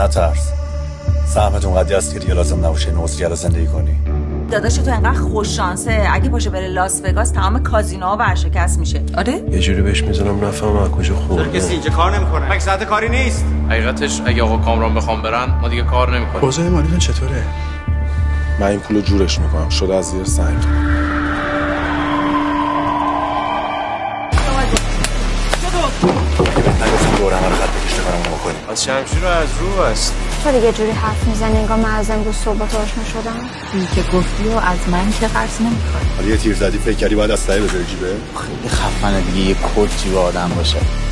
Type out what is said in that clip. نترس، سهمت اونقدی است که دیگه لازم نباشه نوزگر رو زندگی کنی. داداش تو انقدر خوش شانسه، اگه پاشه بره لاس وگاس تمام کازینوها ورشکست میشه. آره یه جوری بهش میزنم نفهم از کجا خورده. چرا کسی اینجا کار نمیکنه؟ مگه ساعت کاری نیست؟ حقیقتش اگه آقا کامران بخوام برن ما دیگه کار نمیکنیم. اوضاع مالیتون چطوره؟ من این پولو جورش میکنم، شده از زیر سنگ. از شمشیر رو از رو است. تو دیگه جوری حرف میزنی انگار من از امروز صحبت آشنا شدم. این که گفتی و از من که قرض نمیخوای. حالا یه تیر زدی فکر کردی باید از سایه بذاری جیبه؟ خیلی خفنه دیگه، یه کلتی با آدم باشه.